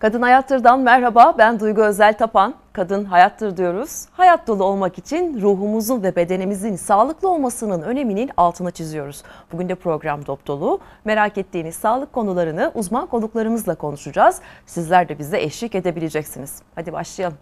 Kadın Hayattır'dan merhaba, ben Duygu Özel Tapan. Kadın Hayattır diyoruz. Hayat dolu olmak için ruhumuzun ve bedenimizin sağlıklı olmasının öneminin altını çiziyoruz. Bugün de program dopdolu. Merak ettiğiniz sağlık konularını uzman konuklarımızla konuşacağız. Sizler de bize eşlik edebileceksiniz. Hadi başlayalım.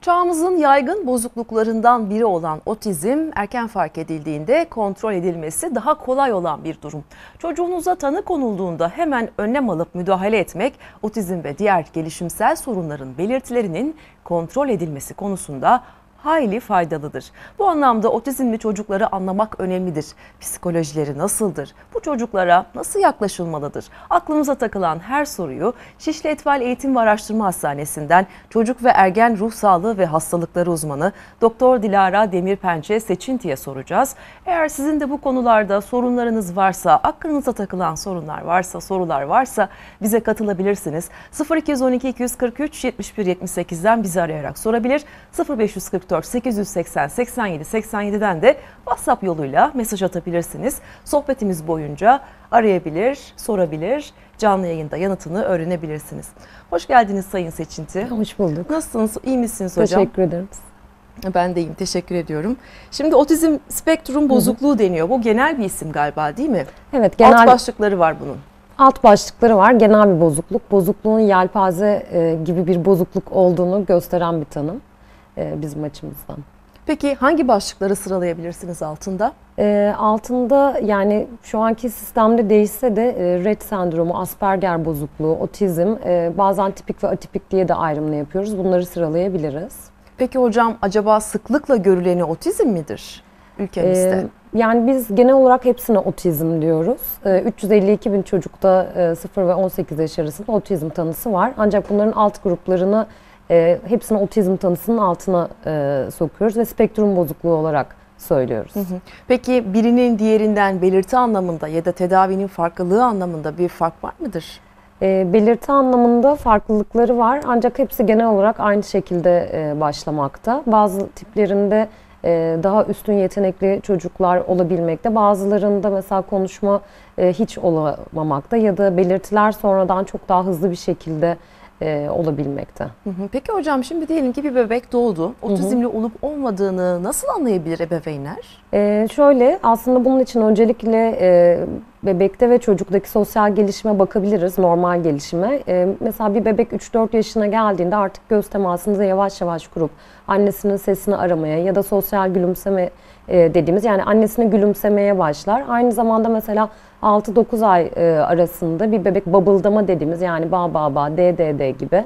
Çağımızın yaygın bozukluklarından biri olan otizm erken fark edildiğinde kontrol edilmesi daha kolay olan bir durum. Çocuğunuza tanı konulduğunda hemen önlem alıp müdahale etmek otizm ve diğer gelişimsel sorunların belirtilerinin kontrol edilmesi konusunda hayli faydalıdır. Bu anlamda otizmli çocukları anlamak önemlidir. Psikolojileri nasıldır? Bu çocuklara nasıl yaklaşılmalıdır? Aklımıza takılan her soruyu Şişli Etfal Eğitim ve Araştırma Hastanesi'nden çocuk ve ergen ruh sağlığı ve hastalıkları uzmanı Dr. Dilara Demirpençe Seçinti'ye soracağız. Eğer sizin de bu konularda sorunlarınız varsa, aklınıza takılan sorunlar varsa, sorular varsa bize katılabilirsiniz. 0212 243 71 78'den bizi arayarak sorabilir. 0544 880 87 87'den de WhatsApp yoluyla mesaj atabilirsiniz. Sohbetimiz boyunca arayabilir, sorabilir, canlı yayında yanıtını öğrenebilirsiniz. Hoş geldiniz Sayın Seçinti. Hoş bulduk. Nasılsınız? İyi misiniz hocam? Teşekkür ederim. Ben de iyiyim, teşekkür ediyorum. Şimdi otizm spektrum bozukluğu deniyor. Bu genel bir isim galiba, değil mi? Evet, genel. Alt başlıkları var bunun. Alt başlıkları var. Genel bir bozukluk. Bozukluğun yelpaze gibi bir bozukluk olduğunu gösteren bir tanım bizim açımızdan. Peki hangi başlıkları sıralayabilirsiniz altında? Altında, yani şu anki sistemde değişse de Rett sendromu, Asperger bozukluğu, otizm, bazen tipik ve atipik diye de ayrımını yapıyoruz. Bunları sıralayabiliriz. Peki hocam, acaba sıklıkla görüleni otizm midir ülkemizde? Yani biz genel olarak hepsine otizm diyoruz. 352 bin çocukta 0 ve 18 yaş arasında otizm tanısı var. Ancak bunların alt gruplarını hepsini otizm tanısının altına sokuyoruz ve spektrum bozukluğu olarak söylüyoruz. Peki birinin diğerinden belirti anlamında ya da tedavinin farklılığı anlamında bir fark var mıdır? Belirti anlamında farklılıkları var, ancak hepsi genel olarak aynı şekilde başlamakta. Bazı tiplerinde daha üstün yetenekli çocuklar olabilmekte, bazılarında mesela konuşma hiç olamamakta ya da belirtiler sonradan çok daha hızlı bir şekilde olabilmekte. Peki hocam, şimdi diyelim ki bir bebek doğdu. Otizmli olup olmadığını nasıl anlayabilir ebeveynler? Şöyle, aslında bunun için öncelikle bebekte ve çocuktaki sosyal gelişime bakabiliriz, normal gelişime. Mesela bir bebek 3-4 yaşına geldiğinde artık göz temasını yavaş yavaş kurup annesinin sesini aramaya ya da sosyal gülümseme dediğimiz, yani annesini gülümsemeye başlar. Aynı zamanda mesela 6-9 ay arasında bir bebek babıldama dediğimiz, yani ba ba ba, de de de gibi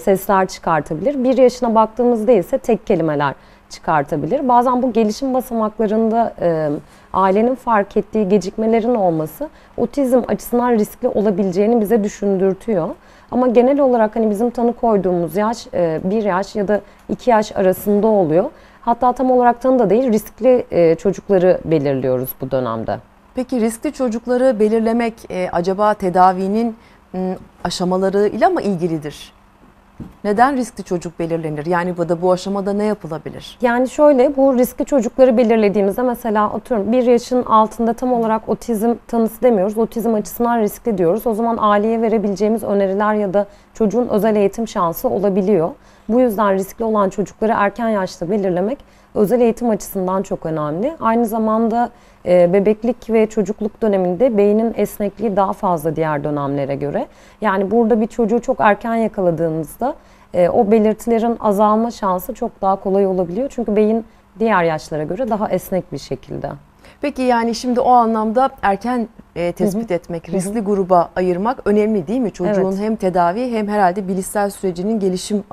sesler çıkartabilir. 1 yaşına baktığımızda ise tek kelimeler çıkartabilir. Bazen bu gelişim basamaklarında ailenin fark ettiği gecikmelerin olması otizm açısından riskli olabileceğini bize düşündürtüyor. Ama genel olarak hani bizim tanı koyduğumuz yaş 1 yaş ya da 2 yaş arasında oluyor. Hatta tam olarak tanı da değil, riskli çocukları belirliyoruz bu dönemde. Peki riskli çocukları belirlemek acaba tedavinin aşamalarıyla mı ilgilidir? Neden riskli çocuk belirlenir? Yani bu aşamada ne yapılabilir? Yani şöyle, bu riskli çocukları belirlediğimizde mesela atıyorum 1 yaşın altında tam olarak otizm tanısı demiyoruz. Otizm açısından riskli diyoruz. O zaman aileye verebileceğimiz öneriler ya da çocuğun özel eğitim şansı olabiliyor. Bu yüzden riskli olan çocukları erken yaşta belirlemek özel eğitim açısından çok önemli. Aynı zamanda bebeklik ve çocukluk döneminde beynin esnekliği daha fazla diğer dönemlere göre. Yani burada bir çocuğu çok erken yakaladığımızda o belirtilerin azalma şansı çok daha kolay olabiliyor. Çünkü beyin diğer yaşlara göre daha esnek bir şekilde. Peki, yani şimdi o anlamda erken tespit etmek, riskli gruba ayırmak önemli değil mi? Çocuğun hem tedavi hem herhalde bilişsel sürecinin gelişim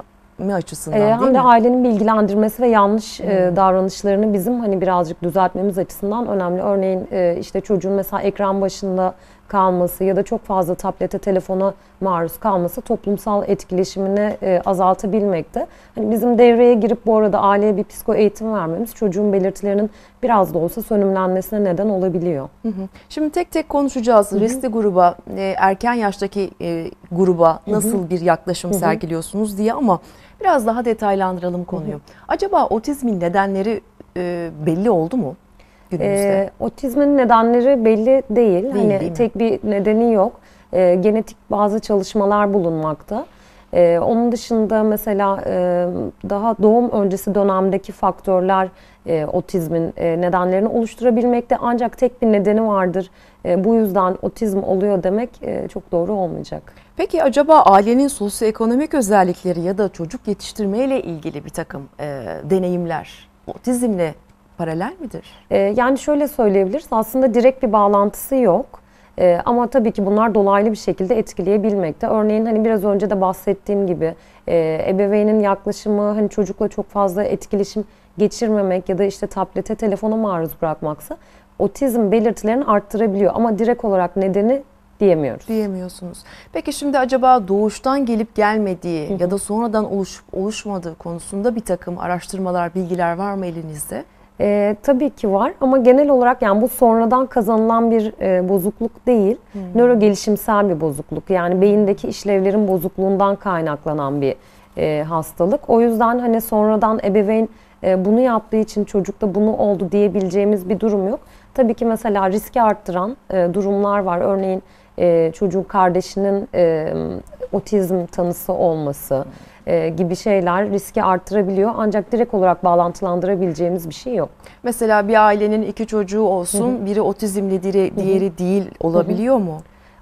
mi açısından değil mi? Hem de ailenin bilgilendirmesi ve yanlış davranışlarını bizim hani birazcık düzeltmemiz açısından önemli. Örneğin işte çocuğun mesela ekran başında kalması ya da çok fazla tablete, telefona maruz kalması toplumsal etkileşimini azaltabilmekte. Hani bizim devreye girip bu arada aileye bir psiko eğitim vermemiz çocuğun belirtilerinin biraz da olsa sönümlenmesine neden olabiliyor. Hı hı. Şimdi tek tek konuşacağız. Hı hı. Riskli gruba, erken yaştaki gruba nasıl hı hı. bir yaklaşım hı hı. sergiliyorsunuz diye, ama biraz daha detaylandıralım konuyu. Hı hı. Acaba otizmin nedenleri belli oldu mu? Otizmin nedenleri belli değil. Hani tek bir nedeni yok. Genetik bazı çalışmalar bulunmakta. Onun dışında mesela daha doğum öncesi dönemdeki faktörler otizmin nedenlerini oluşturabilmekte. Ancak tek bir nedeni vardır. Bu yüzden otizm oluyor demek çok doğru olmayacak. Peki acaba ailenin sosyoekonomik özellikleri ya da çocuk yetiştirmeyle ilgili bir takım deneyimler otizmle paralel midir? Yani şöyle söyleyebiliriz, aslında direkt bir bağlantısı yok. Ama tabii ki bunlar dolaylı bir şekilde etkileyebilmekte. Örneğin hani biraz önce de bahsettiğim gibi ebeveynin yaklaşımı hani çocukla çok fazla etkileşim geçirmemek ya da işte tablete, telefona maruz bırakmaksa otizm belirtilerini arttırabiliyor. Ama direkt olarak nedeni diyemiyoruz. Diyemiyorsunuz. Peki şimdi acaba doğuştan gelip gelmediği hı hı. ya da sonradan oluşup oluşmadığı konusunda bir takım araştırmalar, bilgiler var mı elinizde? Tabii ki var, ama genel olarak yani bu sonradan kazanılan bir bozukluk değil, nörogelişimsel bir bozukluk. Yani beyindeki işlevlerin bozukluğundan kaynaklanan bir hastalık. O yüzden hani sonradan ebeveyn bunu yaptığı için çocukta bunu oldu diyebileceğimiz bir durum yok. Tabii ki mesela riski arttıran durumlar var. Örneğin çocuğun kardeşinin otizm tanısı olması gibi şeyler riski arttırabiliyor. Ancak direkt olarak bağlantılandırabileceğimiz bir şey yok. Mesela bir ailenin iki çocuğu olsun, hı hı. biri otizmli, diğeri hı hı. değil olabiliyor hı hı. mu?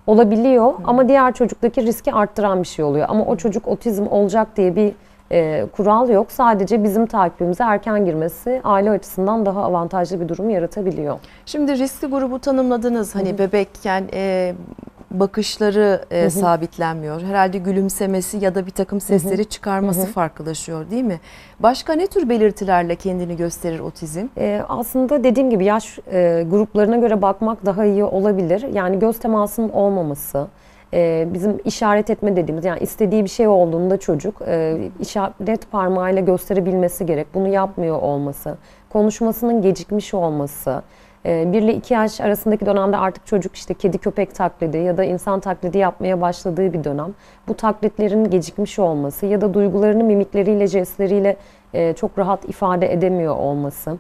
Olabiliyor hı. ama diğer çocuktaki riski arttıran bir şey oluyor. Ama o çocuk otizm olacak diye bir kural yok. Sadece bizim takibimize erken girmesi aile açısından daha avantajlı bir durum yaratabiliyor. Şimdi riskli grubu tanımladınız. Hani hı hı. bebekken bakışları hı hı. sabitlenmiyor. Herhalde gülümsemesi ya da bir takım sesleri hı hı. çıkarması hı hı. farklılaşıyor değil mi? Başka ne tür belirtilerle kendini gösterir otizm? Aslında dediğim gibi yaş gruplarına göre bakmak daha iyi olabilir. Yani göz temasının olmaması, bizim işaret etme dediğimiz, yani istediği bir şey olduğunda çocuk işaret parmağıyla gösterebilmesi gerek. Bunu yapmıyor olması, konuşmasının gecikmiş olması, 1 ile 2 yaş arasındaki dönemde artık çocuk işte kedi köpek taklidi ya da insan taklidi yapmaya başladığı bir dönem. Bu taklitlerin gecikmiş olması ya da duygularını mimikleriyle, jestleriyle çok rahat ifade edemiyor olması.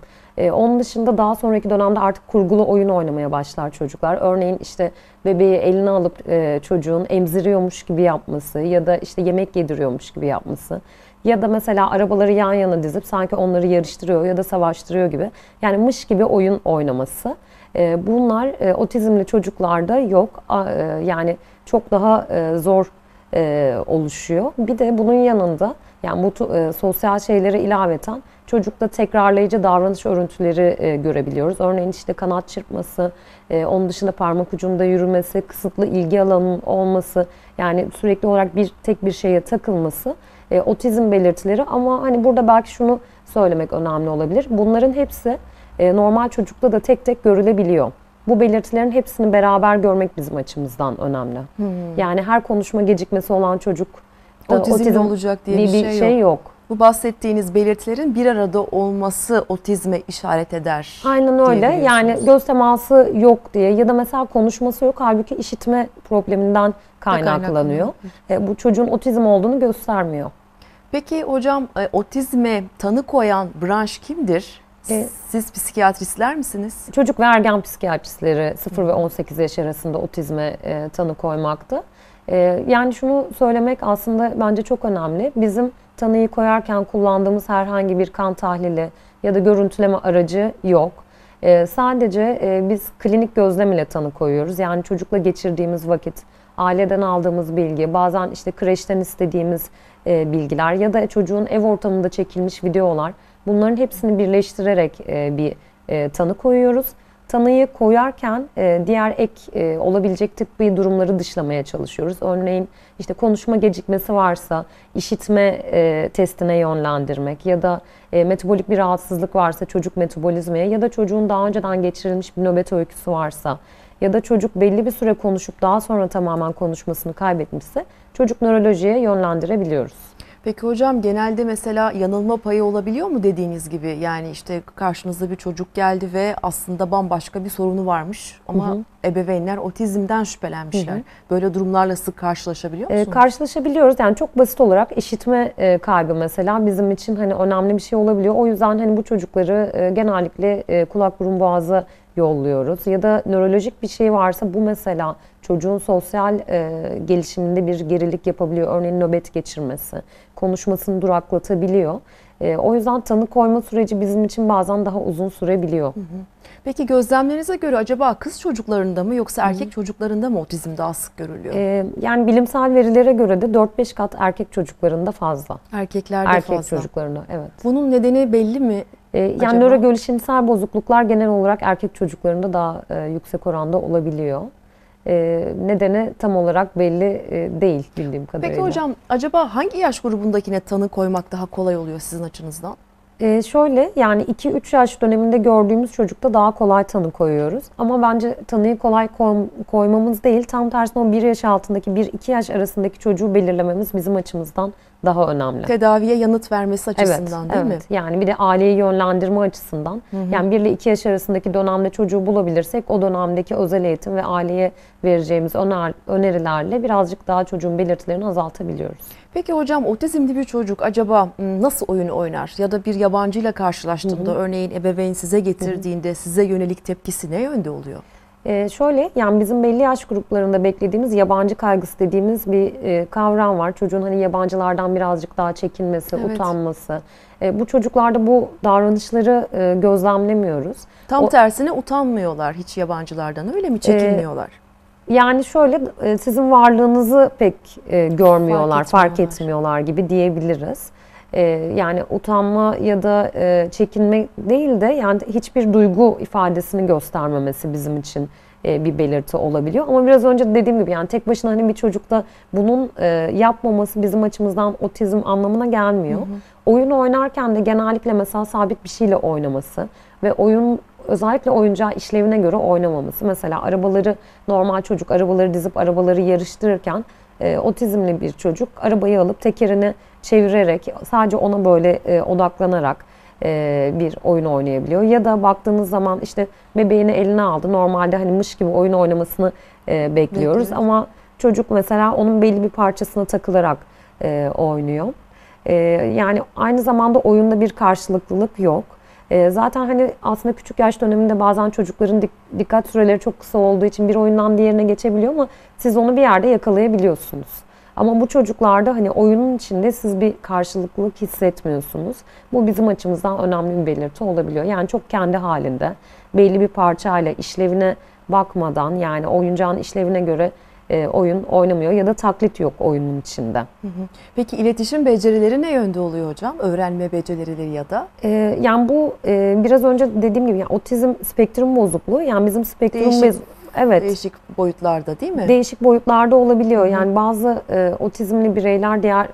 Onun dışında daha sonraki dönemde artık kurgulu oyun oynamaya başlar çocuklar. Örneğin işte bebeği eline alıp çocuğun emziriyormuş gibi yapması ya da işte yemek yediriyormuş gibi yapması. Ya da mesela arabaları yan yana dizip sanki onları yarıştırıyor ya da savaştırıyor gibi. Yani mış gibi oyun oynaması. Bunlar otizmli çocuklarda yok. Yani çok daha zor oluşuyor. Bir de bunun yanında yani bu sosyal şeylere ilaveten çocukta tekrarlayıcı davranış örüntüleri görebiliyoruz. Örneğin işte kanat çırpması, onun dışında parmak ucunda yürümesi, kısıtlı ilgi alanının olması, yani sürekli olarak tek bir şeye takılması otizm belirtileri. Ama hani burada belki şunu söylemek önemli olabilir. Bunların hepsi normal çocukta da tek tek görülebiliyor. Bu belirtilerin hepsini beraber görmek bizim açımızdan önemli. Hmm. Yani her konuşma gecikmesi olan çocuk otizm olacak diye bir şey yok. Bu bahsettiğiniz belirtilerin bir arada olması otizme işaret eder. Aynen öyle. Yani göz teması yok diye ya da mesela konuşması yok, halbuki işitme probleminden kaynaklanıyor. Bu çocuğun otizm olduğunu göstermiyor. Peki hocam, otizme tanı koyan branş kimdir? Siz psikiyatristler misiniz? Çocuk ve ergen psikiyatristleri 0 ve 18 yaş arasında otizme tanı koymakta. Yani şunu söylemek aslında bence çok önemli. Bizim tanıyı koyarken kullandığımız herhangi bir kan tahlili ya da görüntüleme aracı yok. Sadece biz klinik gözlem ile tanı koyuyoruz. Yani çocukla geçirdiğimiz vakit, aileden aldığımız bilgi, bazen işte kreşten istediğimiz bilgiler ya da çocuğun ev ortamında çekilmiş videolar, bunların hepsini birleştirerek bir tanı koyuyoruz. Tanıyı koyarken diğer ek olabilecek tıbbi durumları dışlamaya çalışıyoruz. Örneğin işte konuşma gecikmesi varsa işitme testine yönlendirmek ya da metabolik bir rahatsızlık varsa çocuk metabolizmaya ya da çocuğun daha önceden geçirilmiş bir nöbet öyküsü varsa ya da çocuk belli bir süre konuşup daha sonra tamamen konuşmasını kaybetmişse çocuk nörolojiye yönlendirebiliyoruz. Peki hocam, genelde mesela yanılma payı olabiliyor mu dediğiniz gibi? Yani işte karşınızda bir çocuk geldi ve aslında bambaşka bir sorunu varmış ama hı hı. ebeveynler otizmden şüphelenmişler. Hı hı. Böyle durumlarla sık karşılaşabiliyor musunuz? Karşılaşabiliyoruz. Yani çok basit olarak işitme kaybı mesela bizim için hani önemli bir şey olabiliyor. O yüzden hani bu çocukları genellikle kulak burun boğaza yolluyoruz. Ya da nörolojik bir şey varsa bu mesela çocuğun sosyal gelişiminde bir gerilik yapabiliyor. Örneğin nöbet geçirmesi, konuşmasını duraklatabiliyor. O yüzden tanı koyma süreci bizim için bazen daha uzun sürebiliyor. Hı hı. Peki gözlemlerinize göre acaba kız çocuklarında mı yoksa erkek hı hı. çocuklarında mı otizm daha sık görülüyor? Yani bilimsel verilere göre de 4-5 kat erkek çocuklarında fazla. Erkeklerde erkek fazla. Erkek çocuklarında, evet. Bunun nedeni belli mi? Yani nörogelişimsel bozukluklar genel olarak erkek çocuklarında daha yüksek oranda olabiliyor. Nedeni tam olarak belli değil bildiğim kadarıyla. Peki hocam, acaba hangi yaş grubundakine tanı koymak daha kolay oluyor sizin açınızdan? Şöyle, yani 2-3 yaş döneminde gördüğümüz çocukta daha kolay tanı koyuyoruz. Ama bence tanıyı kolay koymamız değil, tam tersine o 1 yaş altındaki 1-2 yaş arasındaki çocuğu belirlememiz bizim açımızdan daha önemli. Tedaviye yanıt vermesi açısından, evet, değil mi? Evet. Yani bir de aileyi yönlendirme açısından. Hı hı. Yani 1 ile 2 yaş arasındaki dönemde çocuğu bulabilirsek o dönemdeki özel eğitim ve aileye vereceğimiz önerilerle birazcık daha çocuğun belirtilerini azaltabiliyoruz. Peki hocam, otizmli bir çocuk acaba nasıl oyun oynar? Ya da bir yabancıyla karşılaştığında, hı hı. örneğin ebeveyn size getirdiğinde, hı hı. size yönelik tepkisi ne yönde oluyor? Şöyle, yani bizim belli yaş gruplarında beklediğimiz yabancı kaygısı dediğimiz bir kavram var. Çocuğun hani yabancılardan birazcık daha çekinmesi, evet. utanması. Bu çocuklarda bu davranışları gözlemlemiyoruz. Tam tersine utanmıyorlar hiç yabancılardan, öyle mi? Çekinmiyorlar. Yani şöyle, sizin varlığınızı pek görmüyorlar, fark etmiyorlar gibi diyebiliriz. Yani utanma ya da çekinme değil de yani hiçbir duygu ifadesini göstermemesi bizim için bir belirti olabiliyor. Ama biraz önce dediğim gibi yani tek başına hani bir çocukta bunun yapmaması bizim açımızdan otizm anlamına gelmiyor. Hı hı. Oyun oynarken de genellikle mesela sabit bir şeyle oynaması ve oyun özellikle oyuncağı işlevine göre oynamaması. Mesela arabaları, normal çocuk arabaları dizip arabaları yarıştırırken otizmli bir çocuk arabayı alıp tekerini çevirerek sadece ona böyle odaklanarak bir oyun oynayabiliyor. Ya da baktığınız zaman işte bebeğini eline aldı. Normalde hani mış gibi oyun oynamasını bekliyoruz. Evet. Ama çocuk mesela onun belli bir parçasına takılarak oynuyor. Yani aynı zamanda oyunda bir karşılıklılık yok. Zaten hani aslında küçük yaş döneminde bazen çocukların dikkat süreleri çok kısa olduğu için bir oyundan diğerine geçebiliyor ama siz onu bir yerde yakalayabiliyorsunuz. Ama bu çocuklarda hani oyunun içinde siz bir karşılıklılık hissetmiyorsunuz. Bu bizim açımızdan önemli bir belirti olabiliyor. Yani çok kendi halinde belli bir parçayla işlevine bakmadan, yani oyuncağın işlevine göre oyun oynamıyor ya da taklit yok oyunun içinde. Peki iletişim becerileri ne yönde oluyor hocam? Öğrenme becerileri ya da? Yani bu biraz önce dediğim gibi yani otizm spektrum bozukluğu. Yani bizim spektrum evet. Değişik boyutlarda, değil mi? Değişik boyutlarda olabiliyor. Yani bazı otizmli bireyler diğer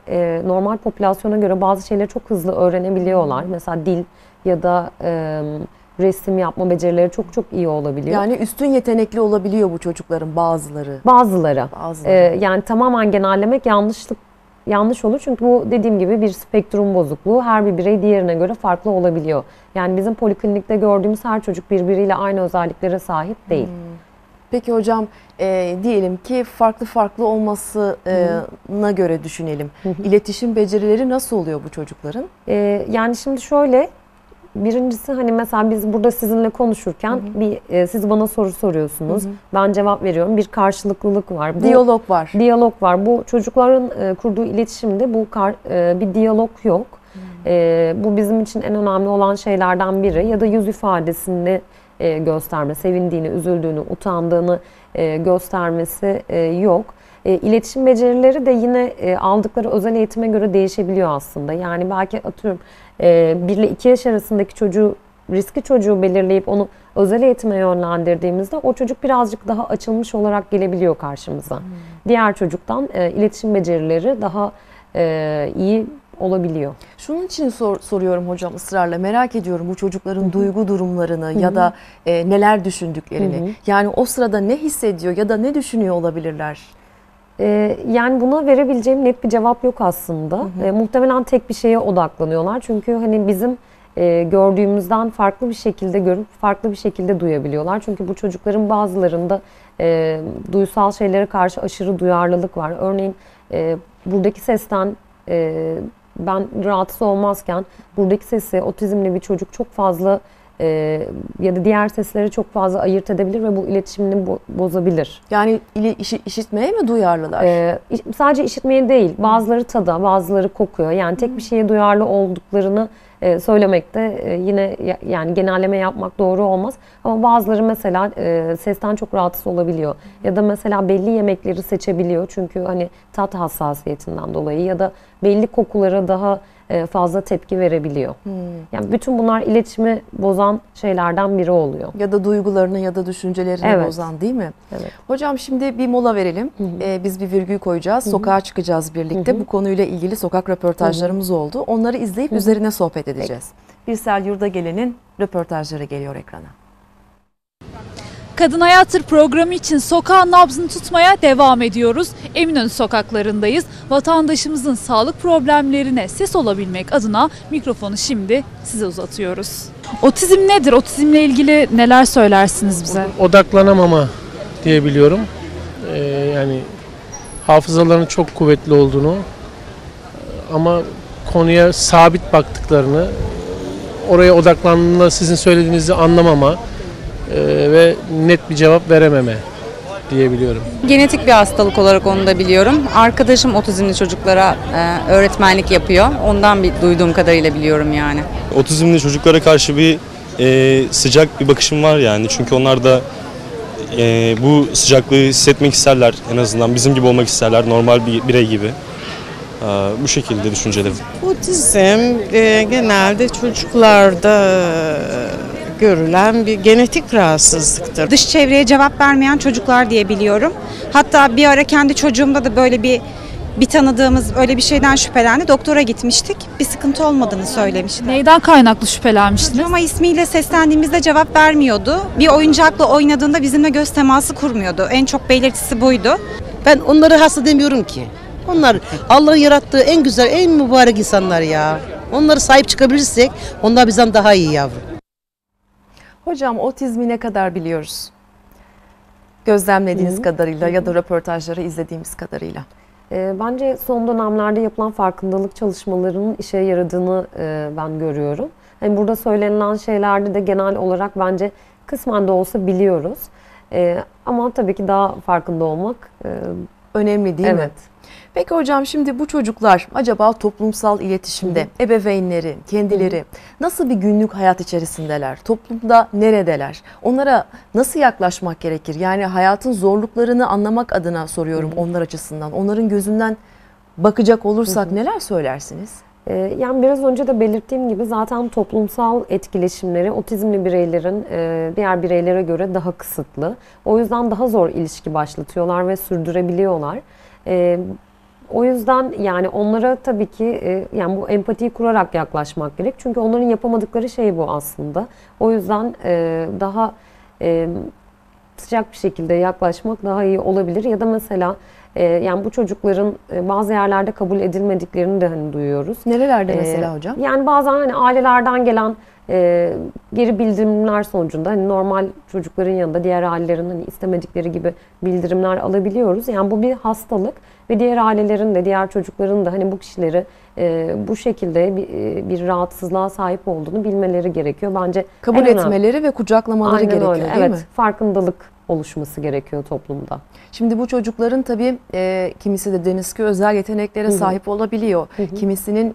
normal popülasyona göre bazı şeyleri çok hızlı öğrenebiliyorlar. Mesela dil ya da resim yapma becerileri çok iyi olabiliyor. Yani üstün yetenekli olabiliyor bu çocukların bazıları. Bazıları. Yani tamamen genellemek yanlış olur. Çünkü bu dediğim gibi bir spektrum bozukluğu. Her bir birey diğerine göre farklı olabiliyor. Yani bizim poliklinikte gördüğümüz her çocuk birbiriyle aynı özelliklere sahip değil. Peki hocam, diyelim ki farklı olmasına göre düşünelim. İletişim becerileri nasıl oluyor bu çocukların? Yani şimdi şöyle, birincisi hani mesela biz burada sizinle konuşurken siz bana soru soruyorsunuz, ben cevap veriyorum. Bir karşılıklılık var. Diyalog var. Bu çocukların kurduğu iletişimde bir diyalog yok. Bu bizim için en önemli olan şeylerden biri. Ya da yüz ifadesinde gösterme, sevindiğini, üzüldüğünü, utandığını göstermesi yok. İletişim becerileri de yine aldıkları özel eğitime göre değişebiliyor aslında. Yani belki atıyorum 1 ile 2 yaş arasındaki çocuğu riski çocuğu belirleyip onu özel eğitime yönlendirdiğimizde o çocuk birazcık daha açılmış olarak gelebiliyor karşımıza. Diğer çocuktan iletişim becerileri daha iyi olabiliyor. Şunun için soruyorum hocam ısrarla, merak ediyorum bu çocukların Hı-hı. duygu durumlarını Hı-hı. ya da neler düşündüklerini. Hı-hı. Yani o sırada ne hissediyor ya da ne düşünüyor olabilirler? Yani buna verebileceğim net bir cevap yok aslında. Hı-hı. Muhtemelen tek bir şeye odaklanıyorlar. Çünkü hani bizim gördüğümüzden farklı bir şekilde görüp farklı bir şekilde duyabiliyorlar. Çünkü bu çocukların bazılarında duysal şeylere karşı aşırı duyarlılık var. Örneğin buradaki sesten ben rahatsız olmazken buradaki sesi otizmli bir çocuk çok fazla ya da diğer seslere çok fazla ayırt edebilir ve bu iletişimini bozabilir. Yani işitmeye mi duyarlılar? Sadece işitmeye değil, bazıları tada, bazıları kokuyor. Yani tek bir şeye duyarlı olduklarını söylemek de yine yani genelleme yapmak doğru olmaz. Ama bazıları mesela sesten çok rahatsız olabiliyor. Ya da mesela belli yemekleri seçebiliyor. Çünkü hani tat hassasiyetinden dolayı ya da belli kokulara daha fazla tepki verebiliyor. Yani bütün bunlar iletişimi bozan şeylerden biri oluyor. Ya da duygularını ya da düşüncelerini evet. bozan değil mi? Evet. Hocam şimdi bir mola verelim. Hı hı. Biz bir virgül koyacağız. Hı hı. Sokağa çıkacağız birlikte. Hı hı. Bu konuyla ilgili sokak röportajlarımız Hı hı. oldu. Onları izleyip Hı hı. üzerine sohbet edeceğiz. Peki. Birsel Yurdagelen'in röportajları geliyor ekrana. Kadın Hayattır programı için sokağın nabzını tutmaya devam ediyoruz. Eminönü sokaklarındayız. Vatandaşımızın sağlık problemlerine ses olabilmek adına mikrofonu şimdi size uzatıyoruz. Otizm nedir? Otizmle ilgili neler söylersiniz bize? Odaklanamama diyebiliyorum. Yani hafızaların çok kuvvetli olduğunu ama konuya sabit baktıklarını, oraya odaklandığında sizin söylediğinizi anlamama ve net bir cevap verememe diyebiliyorum. Genetik bir hastalık olarak onu da biliyorum. Arkadaşım otizmli çocuklara öğretmenlik yapıyor. Ondan duyduğum kadarıyla biliyorum yani. Otizmli çocuklara karşı bir sıcak bir bakışım var yani. Çünkü onlar da bu sıcaklığı hissetmek isterler en azından. Bizim gibi olmak isterler, normal bir birey gibi. Bu şekilde düşüncelerim. Otizm genelde çocuklarda görülen bir genetik rahatsızlıktır. Dış çevreye cevap vermeyen çocuklar diye biliyorum. Hatta bir ara kendi çocuğumda da böyle bir tanıdığımız öyle bir şeyden şüphelendi. Doktora gitmiştik. Bir sıkıntı olmadığını söylemişti. Neyden kaynaklı şüphelenmiştiniz? Ama ismiyle seslendiğimizde cevap vermiyordu. Bir oyuncakla oynadığında bizimle göz teması kurmuyordu. En çok belirtisi buydu. Ben onları hasta demiyorum ki. Onlar Allah'ın yarattığı en güzel, en mübarek insanlar ya. Onlara sahip çıkabilirsek onlar bizden daha iyi yavrum. Hocam otizmi ne kadar biliyoruz? Gözlemlediğiniz Hı-hı. kadarıyla ya da röportajları izlediğimiz kadarıyla. Bence son dönemlerde yapılan farkındalık çalışmalarının işe yaradığını ben görüyorum. Yani burada söylenilen şeylerde de genel olarak bence kısmen de olsa biliyoruz. Ama tabii ki daha farkında olmak önemli değil evet. mi? Evet. Peki hocam şimdi bu çocuklar acaba toplumsal iletişimde Hı-hı. ebeveynleri, kendileri Hı-hı. nasıl bir günlük hayat içerisindeler? Toplumda neredeler? Onlara nasıl yaklaşmak gerekir? Yani hayatın zorluklarını anlamak adına soruyorum Hı-hı. onlar açısından. Onların gözünden bakacak olursak Hı-hı. neler söylersiniz? Yani biraz önce de belirttiğim gibi zaten toplumsal etkileşimleri otizmli bireylerin diğer bireylere göre daha kısıtlı. O yüzden daha zor ilişki başlatıyorlar ve sürdürebiliyorlar. O yüzden yani onlara tabii ki yani bu empatiyi kurarak yaklaşmak gerek. Çünkü onların yapamadıkları şey bu aslında. O yüzden daha sıcak bir şekilde yaklaşmak daha iyi olabilir. Ya da mesela yani bu çocukların bazı yerlerde kabul edilmediklerini de hani duyuyoruz. Nerelerde mesela hocam? Yani bazen hani ailelerden gelen geri bildirimler sonucunda hani normal çocukların yanında diğer ailelerin hani istemedikleri gibi bildirimler alabiliyoruz. Yani bu bir hastalık ve diğer ailelerin de diğer çocukların da hani bu kişileri bu şekilde bir rahatsızlığa sahip olduğunu bilmeleri gerekiyor. Bence kabul etmeleri ve kucaklamaları Aynen gerekiyor öyle. Değil evet, mi? Evet, farkındalık oluşması gerekiyor toplumda. Şimdi bu çocukların tabii kimisi de deniz ki özel yeteneklere Hı -hı. sahip olabiliyor. Hı -hı. Kimisinin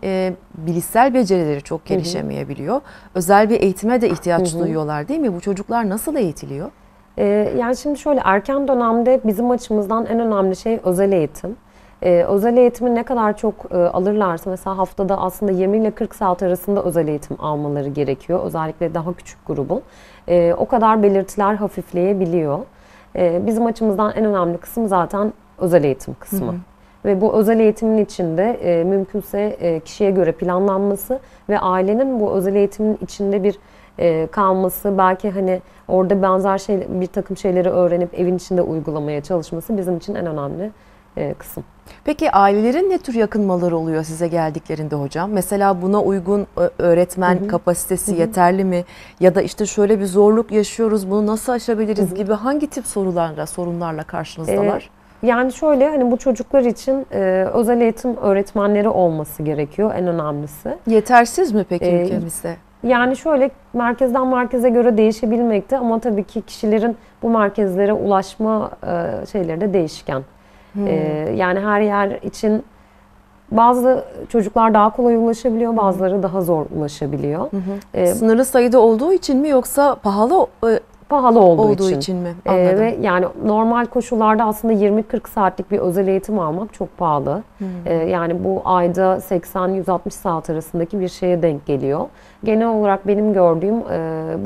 bilişsel becerileri çok gelişemeyebiliyor. Hı -hı. Özel bir eğitime de ihtiyaç Hı -hı. duyuyorlar değil mi? Bu çocuklar nasıl eğitiliyor? Yani şimdi şöyle erken dönemde bizim açımızdan en önemli şey özel eğitim. Özel eğitimi ne kadar çok alırlarsa, mesela haftada aslında 20 ile 40 saat arasında özel eğitim almaları gerekiyor. Özellikle daha küçük grubun. O kadar belirtiler hafifleyebiliyor. Bizim açımızdan en önemli kısım zaten özel eğitim kısmı. Hı hı. Ve bu özel eğitimin içinde mümkünse kişiye göre planlanması ve ailenin bu özel eğitimin içinde bir kalması, belki hani orada benzer bir takım şeyleri öğrenip evin içinde uygulamaya çalışması bizim için en önemli kısım. Peki ailelerin ne tür yakınmaları oluyor size geldiklerinde hocam? Mesela buna uygun öğretmen Hı-hı. kapasitesi Hı-hı. yeterli mi? Ya da işte şöyle bir zorluk yaşıyoruz, bunu nasıl aşabiliriz Hı-hı. gibi hangi tip sorunlarla karşınızdalar? Yani şöyle, hani bu çocuklar için özel eğitim öğretmenleri olması gerekiyor en önemlisi. Yetersiz mi peki ülkemizde? Yani şöyle, merkezden merkeze göre değişebilmekte ama tabii ki kişilerin bu merkezlere ulaşma şeyleri de değişken. Hmm. Yani her yer için bazı çocuklar daha kolay ulaşabiliyor, bazıları daha zor ulaşabiliyor. Hmm. Sınırlı sayıda olduğu için mi, yoksa pahalı olduğu için mi? Ve yani normal koşullarda aslında 20-40 saatlik bir özel eğitim almak çok pahalı. Hmm. Yani bu ayda 80-160 saat arasındaki bir şeye denk geliyor. Genel olarak benim gördüğüm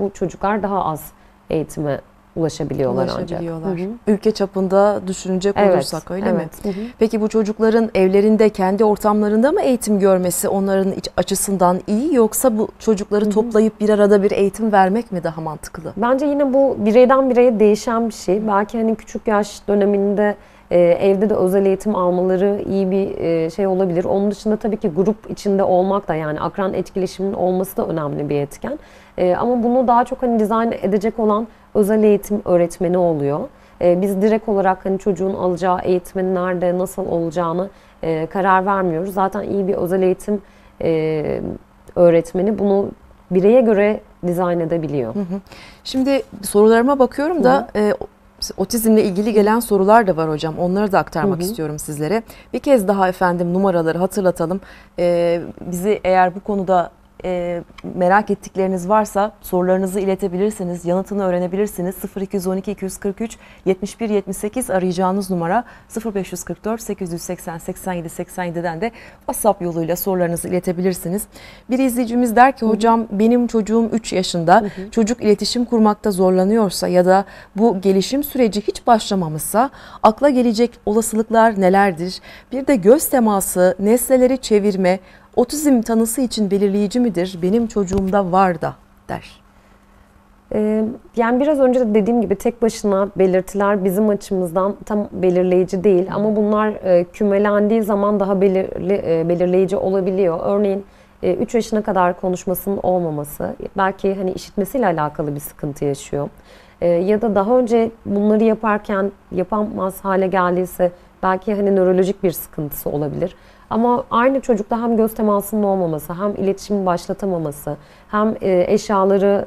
bu çocuklar daha az eğitime ulaşabiliyorlar ancak. Hı hı. Ülke çapında düşünecek olursak öyle mi? Hı hı. Peki bu çocukların evlerinde, kendi ortamlarında mı eğitim görmesi onların açısından iyi, yoksa bu çocukları toplayıp bir arada bir eğitim vermek mi daha mantıklı? Bence yine bu bireyden bireye değişen bir şey. Belki hani küçük yaş döneminde evde de özel eğitim almaları iyi bir şey olabilir. Onun dışında tabii ki grup içinde olmak da, yani akran etkileşiminin olması da önemli bir etken. Ama bunu daha çok hani dizayn edecek olan özel eğitim öğretmeni oluyor. Biz direkt olarak hani çocuğun alacağı eğitimin nerede, nasıl olacağını karar vermiyoruz. Zaten iyi bir özel eğitim öğretmeni bunu bireye göre dizayn edebiliyor. Hı hı. Şimdi sorularıma bakıyorum da... Otizmle ilgili gelen sorular da var hocam. Onları da aktarmak istiyorum sizlere. Bir kez daha efendim numaraları hatırlatalım. Bizi eğer bu konuda merak ettikleriniz varsa sorularınızı iletebilirsiniz. Yanıtını öğrenebilirsiniz. 0212 243 71 78 arayacağınız numara, 0544 880 87 87'den de WhatsApp yoluyla sorularınızı iletebilirsiniz. Bir izleyicimiz der ki hocam benim çocuğum 3 yaşında. Çocuk iletişim kurmakta zorlanıyorsa ya da bu gelişim süreci hiç başlamamışsa akla gelecek olasılıklar nelerdir? Bir de göz teması, nesneleri çevirme otizm tanısı için belirleyici midir? Benim çocuğumda var da der. Yani biraz önce de dediğim gibi tek başına belirtiler bizim açımızdan tam belirleyici değil. Ama bunlar kümelendiği zaman daha belirleyici olabiliyor. Örneğin 3 yaşına kadar konuşmasının olmaması, belki hani işitmesiyle alakalı bir sıkıntı yaşıyor. Ya da daha önce bunları yaparken yapamaz hale geldiyse belki hani nörolojik bir sıkıntısı olabilir. Ama aynı çocukta hem göz temasının olmaması, hem iletişimi başlatamaması, hem eşyaları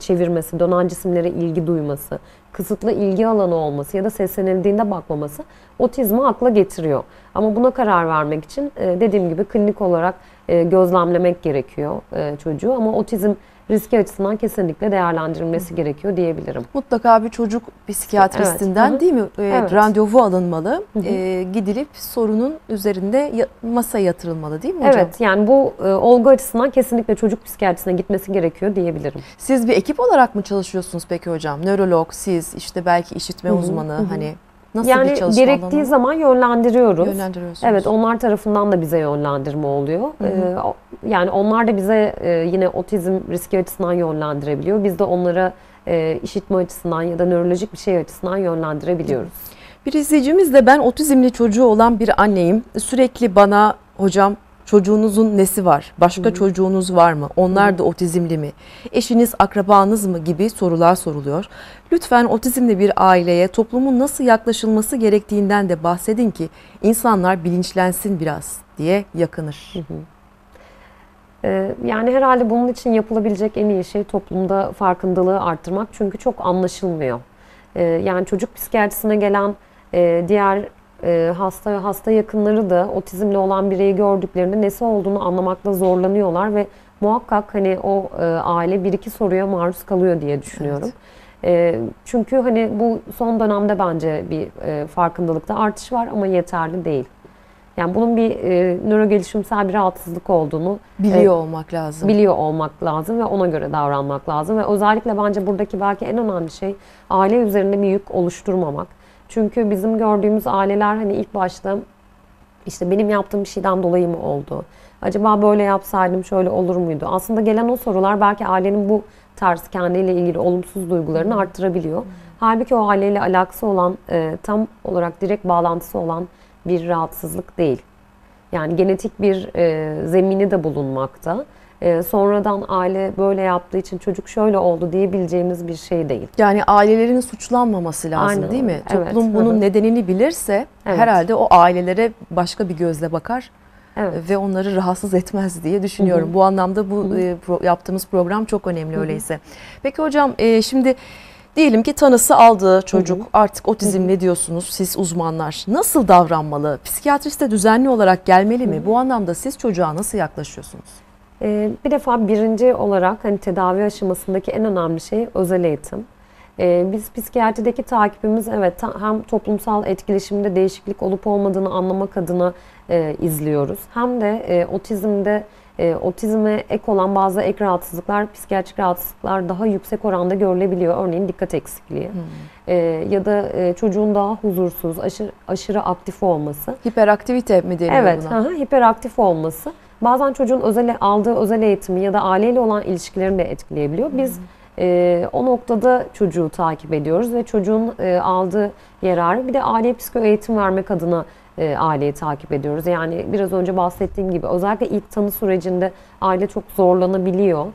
çevirmesi, dönen cisimlere ilgi duyması, kısıtlı ilgi alanı olması ya da seslenildiğinde bakmaması otizmi akla getiriyor. Ama buna karar vermek için dediğim gibi klinik olarak gözlemlemek gerekiyor çocuğu, ama otizm riski açısından kesinlikle değerlendirilmesi gerekiyor diyebilirim. Mutlaka bir çocuk psikiyatristinden değil mi randevu alınmalı, gidilip sorunun üzerinde masaya yatırılmalı değil mi hocam? Evet, yani bu olgu açısından kesinlikle çocuk psikiyatrisine gitmesi gerekiyor diyebilirim. Siz bir ekip olarak mı çalışıyorsunuz peki hocam? Nörolog, siz işte belki işitme uzmanı hani... Nasıl yani gerektiği zaman yönlendiriyoruz. Evet, onlar tarafından da bize yönlendirme oluyor. Yani onlar da bize yine otizm riski açısından yönlendirebiliyor. Biz de onlara işitme açısından ya da nörolojik bir şey açısından yönlendirebiliyoruz. Bir izleyicimiz de ben otizmli çocuğu olan bir anneyim. Sürekli bana hocam çocuğunuzun nesi var? Başka çocuğunuz var mı? Onlar da otizmli mi? Eşiniz, akrabanız mı? Gibi sorular soruluyor. Lütfen otizmli bir aileye toplumun nasıl yaklaşılması gerektiğinden de bahsedin ki insanlar bilinçlensin biraz diye yakınır. Yani herhalde bunun için yapılabilecek en iyi şey toplumda farkındalığı arttırmak. Çünkü çok anlaşılmıyor. Yani çocuk psikiyatrisine gelen diğer hasta yakınları da otizmle olan bireyi gördüklerinde nesi olduğunu anlamakta zorlanıyorlar ve muhakkak hani o aile bir iki soruya maruz kalıyor diye düşünüyorum. Çünkü hani bu son dönemde bence bir farkındalıkta artış var ama yeterli değil. Yani bunun bir nörogelişimsel bir rahatsızlık olduğunu biliyor olmak lazım ve ona göre davranmak lazım. Ve özellikle bence buradaki belki en önemli şey aile üzerinde bir yük oluşturmamak. Çünkü bizim gördüğümüz aileler hani ilk başta işte benim yaptığım bir şeyden dolayı mı oldu? Acaba böyle yapsaydım şöyle olur muydu? Aslında gelen o sorular belki ailenin bu tarz kendiyle ilgili olumsuz duygularını arttırabiliyor. Halbuki o aileyle alakası olan, tam olarak direkt bağlantısı olan bir rahatsızlık değil. Yani genetik bir zemini de bulunmakta. Sonradan aile böyle yaptığı için çocuk şöyle oldu diyebileceğimiz bir şey değil. Yani ailelerin suçlanmaması lazım, aynen, değil mi? Evet. Toplum bunun nedenini bilirse, evet, herhalde o ailelere başka bir gözle bakar. Evet. Ve onları rahatsız etmez diye düşünüyorum. Bu anlamda bu yaptığımız program çok önemli öyleyse. Peki hocam, şimdi diyelim ki tanısı aldı çocuk, artık otizmli diyorsunuz siz uzmanlar. Nasıl davranmalı? Psikiyatriste düzenli olarak gelmeli mi? Bu anlamda siz çocuğa nasıl yaklaşıyorsunuz? Bir defa birinci olarak hani tedavi aşamasındaki en önemli şey özel eğitim. Biz psikiyatrideki takibimiz, evet, hem toplumsal etkileşimde değişiklik olup olmadığını anlamak adına izliyoruz. Hem de otizmde, otizme ek olan bazı ek rahatsızlıklar, psikiyatrik rahatsızlıklar daha yüksek oranda görülebiliyor. Örneğin dikkat eksikliği ya da çocuğun daha huzursuz, aşırı aktif olması. Hiperaktivite mi deniyor, evet, buna? Evet, hiperaktif olması. Bazen çocuğun aldığı özel eğitimi ya da aileyle olan ilişkilerini de etkileyebiliyor. Biz o noktada çocuğu takip ediyoruz ve çocuğun aldığı yararı, bir de aileye psikoeğitim vermek adına aileyi takip ediyoruz. Yani biraz önce bahsettiğim gibi özellikle ilk tanı sürecinde aile çok zorlanabiliyor.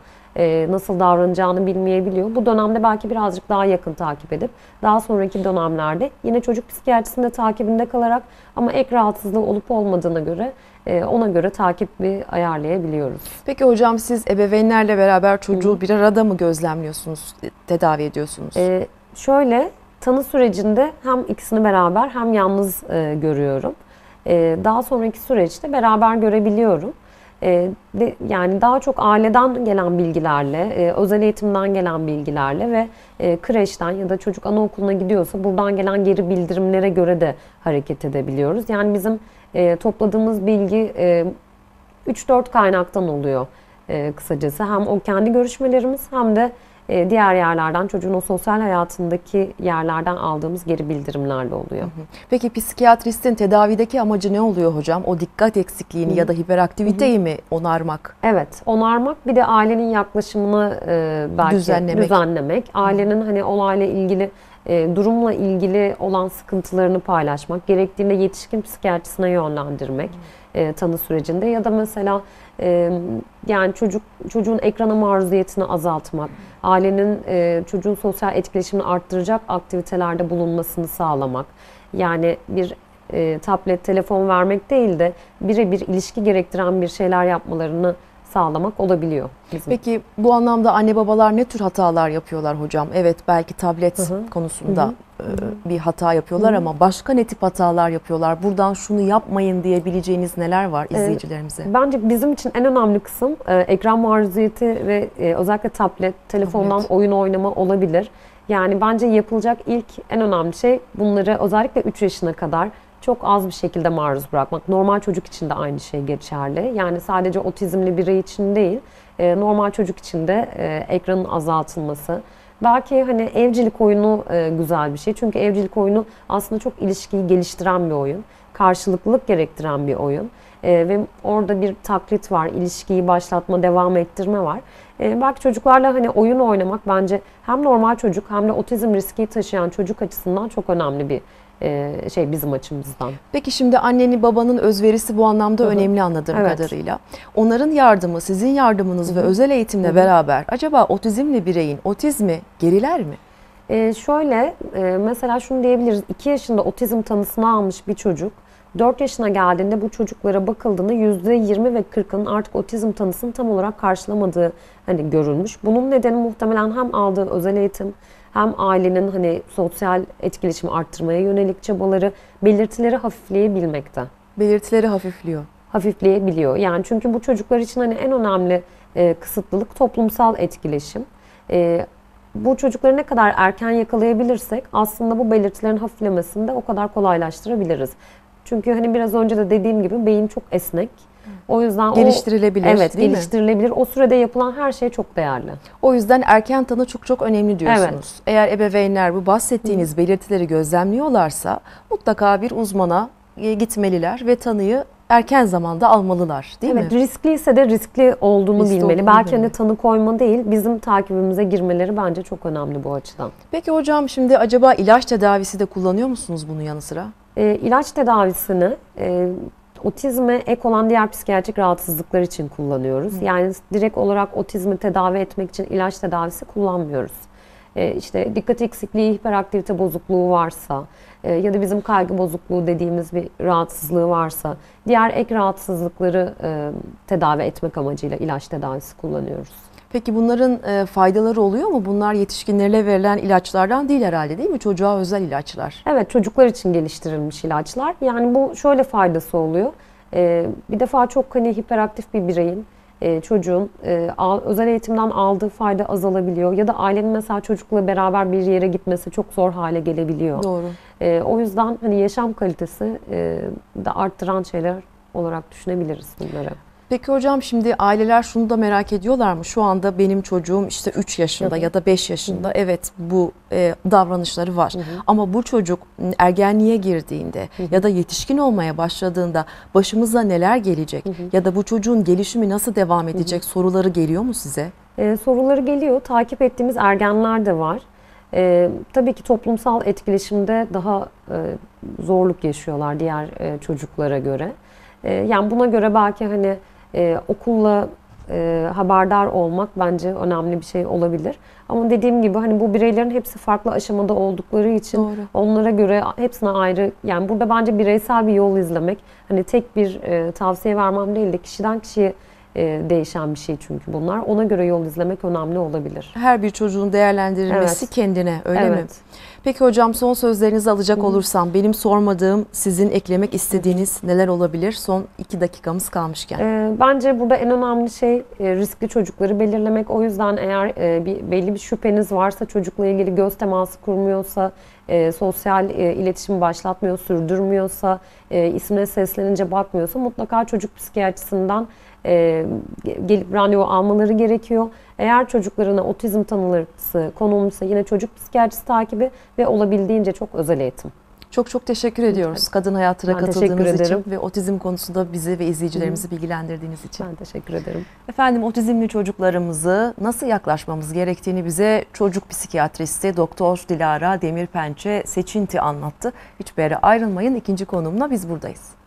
Nasıl davranacağını bilmeyebiliyor. Bu dönemde belki birazcık daha yakın takip edip daha sonraki dönemlerde yine çocuk psikiyatrisinde takibinde kalarak, ama ek rahatsızlığı olup olmadığına göre ona göre takibi ayarlayabiliyoruz. Peki hocam, siz ebeveynlerle beraber çocuğu bir arada mı gözlemliyorsunuz, tedavi ediyorsunuz? Şöyle, tanı sürecinde hem ikisini beraber hem yalnız görüyorum. Daha sonraki süreçte beraber görebiliyorum. Yani daha çok aileden gelen bilgilerle, özel eğitimden gelen bilgilerle ve kreşten ya da çocuk anaokuluna gidiyorsa buradan gelen geri bildirimlere göre de hareket edebiliyoruz. Yani bizim topladığımız bilgi 3-4 kaynaktan oluyor kısacası. Hem o kendi görüşmelerimiz hem de diğer yerlerden, çocuğun o sosyal hayatındaki yerlerden aldığımız geri bildirimlerle oluyor. Peki psikiyatristin tedavideki amacı ne oluyor hocam? O dikkat eksikliğini ya da hiperaktiviteyi mi onarmak? Evet, onarmak, bir de ailenin yaklaşımını belki düzenlemek. Ailenin hani olayla ilgili, durumla ilgili olan sıkıntılarını paylaşmak, gerektiğinde yetişkin psikiyatrisine yönlendirmek tanı sürecinde ya da mesela yani çocuğun ekrana maruziyetini azaltmak, ailenin çocuğun sosyal etkileşimini arttıracak aktivitelerde bulunmasını sağlamak. Yani bir tablet, telefon vermek değil de birebir ilişki gerektiren bir şeyler yapmalarını sağlamak olabiliyor bizim. Peki bu anlamda anne babalar ne tür hatalar yapıyorlar hocam? Evet, belki tablet konusunda bir hata yapıyorlar ama başka ne tip hatalar yapıyorlar? Buradan şunu yapmayın diyebileceğiniz neler var izleyicilerimize? Bence bizim için en önemli kısım ekran maruziyeti ve özellikle tablet, telefondan oyun oynama olabilir. Yani bence yapılacak ilk en önemli şey bunları özellikle 3 yaşına kadar çok az bir şekilde maruz bırakmak. Normal çocuk için de aynı şey geçerli. Yani sadece otizmli birey için değil, normal çocuk için de ekranın azaltılması. Belki hani evcilik oyunu güzel bir şey. Çünkü evcilik oyunu aslında çok ilişkiyi geliştiren bir oyun. Karşılıklılık gerektiren bir oyun. Ve orada bir taklit var, ilişkiyi başlatma, devam ettirme var. Belki çocuklarla hani oyun oynamak bence hem normal çocuk hem de otizm riski taşıyan çocuk açısından çok önemli bir şey bizim açımızdan. Peki şimdi annenin babanın özverisi bu anlamda önemli anladığım kadarıyla. Onların yardımı, sizin yardımınız ve özel eğitimle beraber acaba otizmli bireyin otizmi geriler mi? Şöyle, mesela şunu diyebiliriz. 2 yaşında otizm tanısını almış bir çocuk 4 yaşına geldiğinde bu çocuklara bakıldığında %20 ve 40'ının artık otizm tanısını tam olarak karşılamadığı hani görülmüş. Bunun nedeni muhtemelen hem aldığı özel eğitim hem ailenin hani sosyal etkileşimi arttırmaya yönelik çabaları, belirtileri hafifleyebilmekte. Belirtileri hafifleyebiliyor. Yani çünkü bu çocuklar için hani en önemli kısıtlılık toplumsal etkileşim. Bu çocukları ne kadar erken yakalayabilirsek aslında bu belirtilerin hafiflemesini de o kadar kolaylaştırabiliriz. Çünkü hani biraz önce de dediğim gibi beyin çok esnek. O yüzden geliştirilebilir. Evet, geliştirilebilir. Mi? O sürede yapılan her şey çok değerli. O yüzden erken tanı çok çok önemli diyorsunuz. Evet. Eğer ebeveynler bu bahsettiğiniz belirtileri gözlemliyorlarsa mutlaka bir uzmana gitmeliler ve tanıyı erken zamanda almalılar, değil mi? Evet, riskliyse de riskli olduğunu bilmeli. Belki hani tanı koyma değil, bizim takibimize girmeleri bence çok önemli bu açıdan. Peki hocam, şimdi acaba ilaç tedavisi de kullanıyor musunuz bunun yanı sıra? İlaç tedavisini otizme ek olan diğer psikiyatrik rahatsızlıklar için kullanıyoruz. Yani direkt olarak otizmi tedavi etmek için ilaç tedavisi kullanmıyoruz. İşte dikkat eksikliği, hiperaktivite bozukluğu varsa ya da bizim kaygı bozukluğu dediğimiz bir rahatsızlığı varsa diğer ek rahatsızlıkları tedavi etmek amacıyla ilaç tedavisi kullanıyoruz. Peki bunların faydaları oluyor mu? Bunlar yetişkinlere verilen ilaçlardan değil herhalde, değil mi? Çocuğa özel ilaçlar. Evet, çocuklar için geliştirilmiş ilaçlar. Yani bu şöyle faydası oluyor. Bir defa çok hani hiperaktif bir bireyin, çocuğun özel eğitimden aldığı fayda azalabiliyor. Ya da ailenin mesela çocukla beraber bir yere gitmesi çok zor hale gelebiliyor. Doğru. O yüzden hani yaşam kalitesi de arttıran şeyler olarak düşünebiliriz bunları. Peki hocam, şimdi aileler şunu da merak ediyorlar mı? Şu anda benim çocuğum işte 3 yaşında ya da 5 yaşında evet bu davranışları var. Ama bu çocuk ergenliğe girdiğinde ya da yetişkin olmaya başladığında başımıza neler gelecek ya da bu çocuğun gelişimi nasıl devam edecek soruları geliyor mu size? Soruları geliyor. Takip ettiğimiz ergenler de var. Tabii ki toplumsal etkileşimde daha zorluk yaşıyorlar diğer çocuklara göre. Yani buna göre belki hani okulla haberdar olmak bence önemli bir şey olabilir. Ama dediğim gibi hani bu bireylerin hepsi farklı aşamada oldukları için Doğru. onlara göre hepsine ayrı, yani burada bence bireysel bir yol izlemek, hani tek bir tavsiye vermem değil de kişiden kişiye değişen bir şey çünkü bunlar. Ona göre yol izlemek önemli olabilir. Her bir çocuğun değerlendirilmesi kendine, öyle mi? Peki hocam, son sözlerinizi alacak olursam benim sormadığım, sizin eklemek istediğiniz neler olabilir? Son 2 dakikamız kalmışken. Bence burada en önemli şey riskli çocukları belirlemek. O yüzden eğer belli bir şüpheniz varsa, çocukla ilgili göz teması kurmuyorsa, sosyal iletişimi başlatmıyor, sürdürmüyorsa, ismine seslenince bakmıyorsa mutlaka çocuk psikiyatrisinden gelip randevu almaları gerekiyor. Eğer çocuklarına otizm tanısı konulmuşsa yine çocuk psikiyatrisi takibi ve olabildiğince çok özel eğitim. Çok çok teşekkür ediyoruz Kadın Hayattır'a katıldığınız için ve otizm konusunda bizi ve izleyicilerimizi bilgilendirdiğiniz için. Ben teşekkür ederim. Efendim, otizmli çocuklarımızı nasıl yaklaşmamız gerektiğini bize çocuk psikiyatristi Doktor Dilara Demirpençe Seçinti anlattı. Hiçbir yere ayrılmayın, ikinci konuğumla biz buradayız.